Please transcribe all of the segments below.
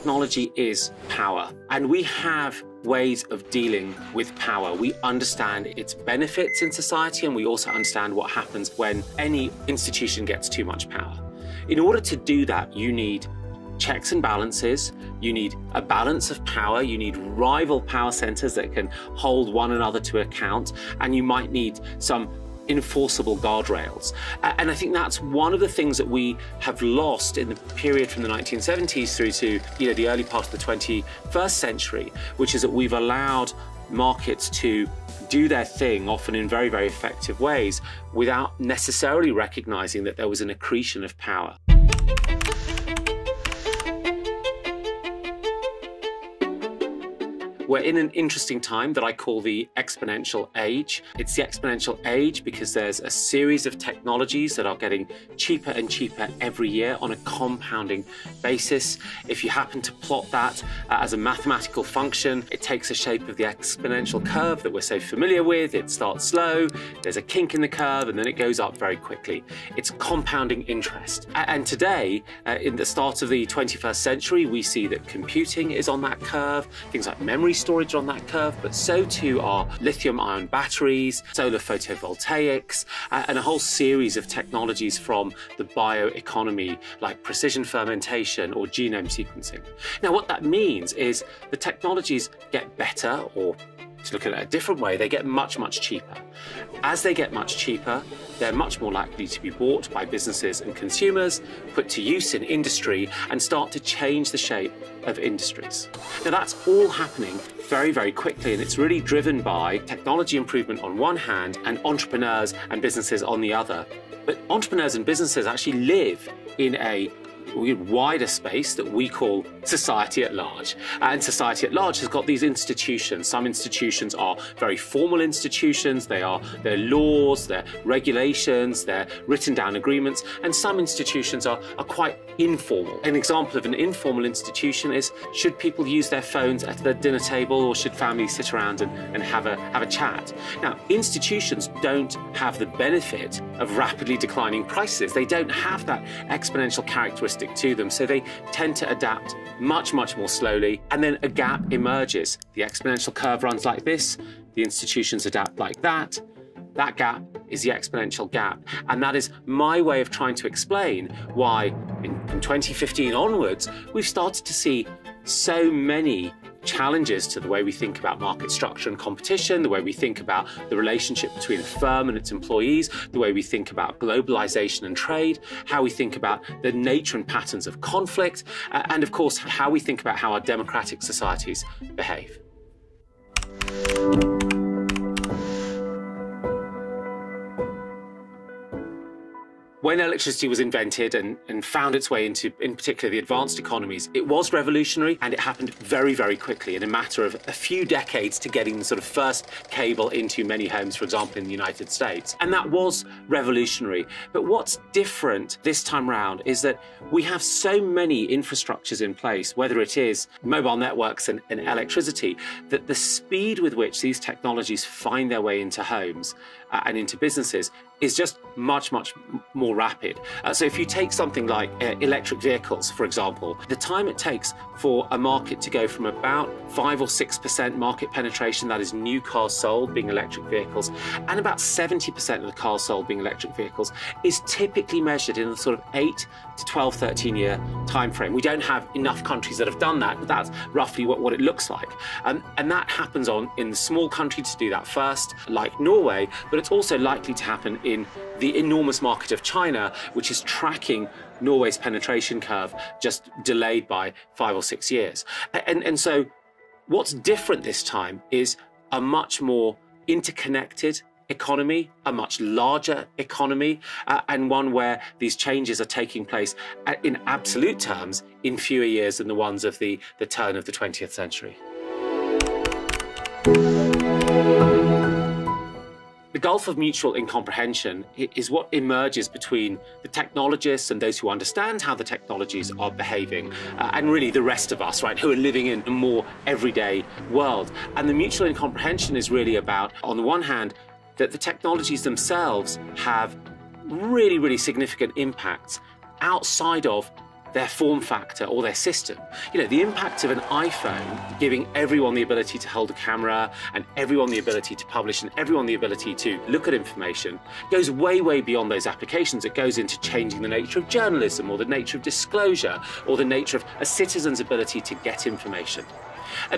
Technology is power, and we have ways of dealing with power. We understand its benefits in society, and we also understand what happens when any institution gets too much power. In order to do that, you need checks and balances, you need a balance of power, you need rival power centers that can hold one another to account, and you might need some enforceable guardrails. And I think that's one of the things that we have lost in the period from the 1970s through to the early part of the 21st century, which is that we've allowed markets to do their thing, often in very, very effective ways, without necessarily recognizing that there was an accretion of power. We're in an interesting time that I call the exponential age. It's the exponential age because there's a series of technologies that are getting cheaper and cheaper every year on a compounding basis. If you happen to plot that as a mathematical function, it takes the shape of the exponential curve that we're so familiar with. It starts slow, there's a kink in the curve, and then it goes up very quickly. It's compounding interest. And today, in the start of the 21st century, we see that computing is on that curve, things like memory storage on that curve, but so too are lithium-ion batteries, solar photovoltaics, and a whole series of technologies from the bioeconomy, like precision fermentation or genome sequencing. Now, what that means is the technologies get better, or to look at it a different way, they get much, much cheaper. As they get much cheaper, they're much more likely to be bought by businesses and consumers, put to use in industry, and start to change the shape of industries. Now, that's all happening very, very quickly, and it's really driven by technology improvement on one hand and entrepreneurs and businesses on the other. But entrepreneurs and businesses actually live in a wider space that we call society at large. And society at large has got these institutions. Some institutions are very formal institutions. They're laws, they're regulations, they're written down agreements, and some institutions are quite informal. An example of an informal institution is, should people use their phones at their dinner table, or should families sit around and have a chat? Now, institutions don't have the benefit of rapidly declining prices. They don't have that exponential characteristic to them, so they tend to adapt much, much more slowly, and then a gap emerges. The exponential curve runs like this, the institutions adapt like that. That gap is the exponential gap, and that is my way of trying to explain why in 2015 onwards we've started to see so many challenges to the way we think about market structure and competition, the way we think about the relationship between a firm and its employees, the way we think about globalization and trade, how we think about the nature and patterns of conflict, and of course, how we think about how our democratic societies behave. When electricity was invented and found its way into, in particular, the advanced economies, it was revolutionary, and it happened very, very quickly, in a matter of a few decades, to getting the sort of first cable into many homes, for example, in the United States. And that was revolutionary. But what's different this time round is that we have so many infrastructures in place, whether it is mobile networks and electricity, that the speed with which these technologies find their way into homes and into businesses is just much, much more rapid. So if you take something like electric vehicles, for example, the time it takes for a market to go from about 5 or 6% market penetration, that is new cars sold being electric vehicles, and about 70% of the cars sold being electric vehicles, is typically measured in the sort of 8 to 12, 13-year time frame. We don't have enough countries that have done that, but that's roughly what it looks like. And that happens in the small country to do that first, like Norway, but it's also likely to happen in the enormous market of China, which is tracking Norway's penetration curve, just delayed by 5 or 6 years. And so what's different this time is a much more interconnected economy, a much larger economy, and one where these changes are taking place in absolute terms in fewer years than the ones of the turn of the 20th century. The gulf of mutual incomprehension is what emerges between the technologists and those who understand how the technologies are behaving, and really the rest of us, right, who are living in a more everyday world. And the mutual incomprehension is really about, on the one hand, that the technologies themselves have really, really significant impacts outside of their form factor or their system. You know, the impact of an iPhone giving everyone the ability to hold a camera and everyone the ability to publish and everyone the ability to look at information goes way, way beyond those applications. It goes into changing the nature of journalism or the nature of disclosure or the nature of a citizen's ability to get information.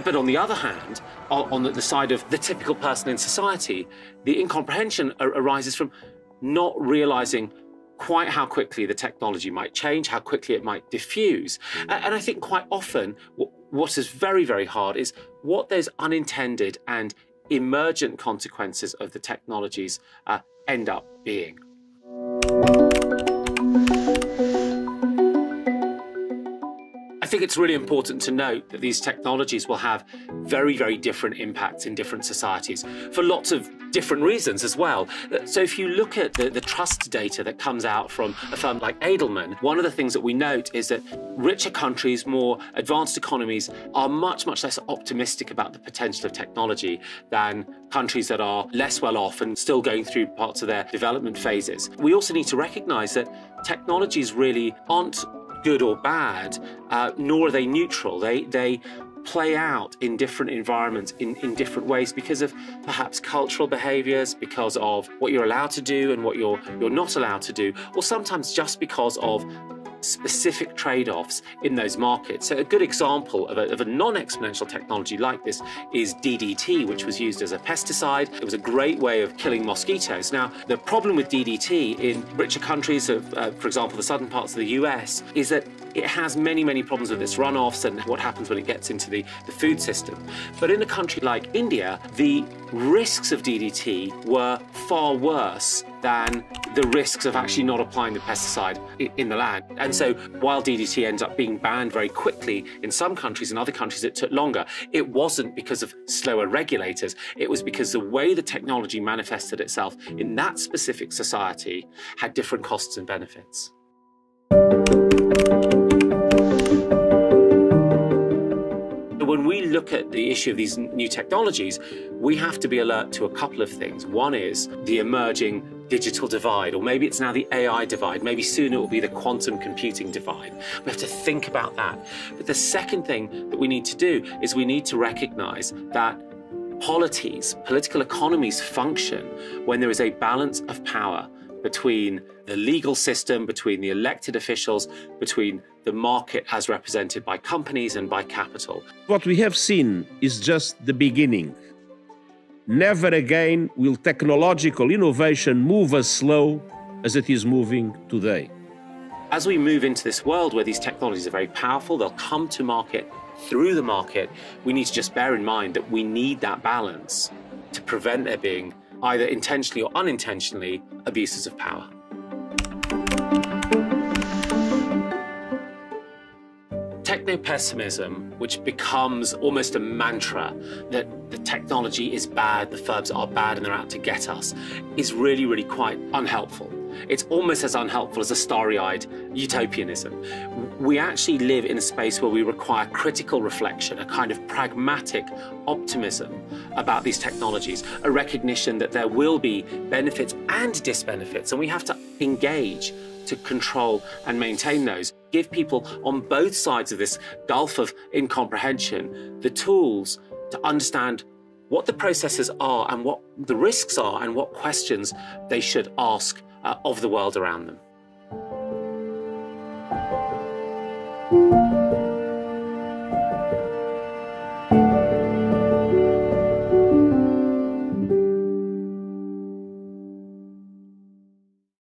But on the other hand, on the side of the typical person in society, the incomprehension arises from not realizing quite how quickly the technology might change, how quickly it might diffuse. And I think quite often what is very, very hard is what those unintended and emergent consequences of the technologies end up being. I think it's really important to note that these technologies will have very, very different impacts in different societies for lots of different reasons as well. So if you look at the trust data that comes out from a firm like Edelman, one of the things that we note is that richer countries, more advanced economies are much, much less optimistic about the potential of technology than countries that are less well off and still going through parts of their development phases. We also need to recognise that technologies really aren't good or bad, nor are they neutral. They play out in different environments in different ways because of perhaps cultural behaviours, because of what you're allowed to do and what you're not allowed to do, or sometimes just because of specific trade-offs in those markets. So a good example of a non-exponential technology like this is DDT, which was used as a pesticide. It was a great way of killing mosquitoes. Now, the problem with DDT in richer countries, for example, the southern parts of the US, is that it has many, many problems with its runoffs and what happens when it gets into the food system. But in a country like India, the risks of DDT were far worse than the risks of actually not applying the pesticide in the land. And so while DDT ends up being banned very quickly in some countries, in other countries it took longer, it wasn't because of slower regulators. It was because the way the technology manifested itself in that specific society had different costs and benefits. When we look at the issue of these new technologies, we have to be alert to a couple of things. One is the emerging digital divide, or maybe it's now the AI divide. Maybe soon it will be the quantum computing divide. We have to think about that. But the second thing that we need to do is we need to recognize that polities, political economies function when there is a balance of power between the legal system, between the elected officials, between the market as represented by companies and by capital. What we have seen is just the beginning. Never again will technological innovation move as slow as it is moving today. As we move into this world where these technologies are very powerful, they'll come to market through the market, we need to just bear in mind that we need that balance to prevent there being either intentionally or unintentionally abuses of power. Techno-pessimism, which becomes almost a mantra that the technology is bad, the furbs are bad and they're out to get us, is really, really quite unhelpful. It's almost as unhelpful as a starry-eyed utopianism. We actually live in a space where we require critical reflection, a kind of pragmatic optimism about these technologies, a recognition that there will be benefits and disbenefits, and we have to engage to control and maintain those. Give people on both sides of this gulf of incomprehension the tools to understand what the processes are and what the risks are and what questions they should ask of the world around them.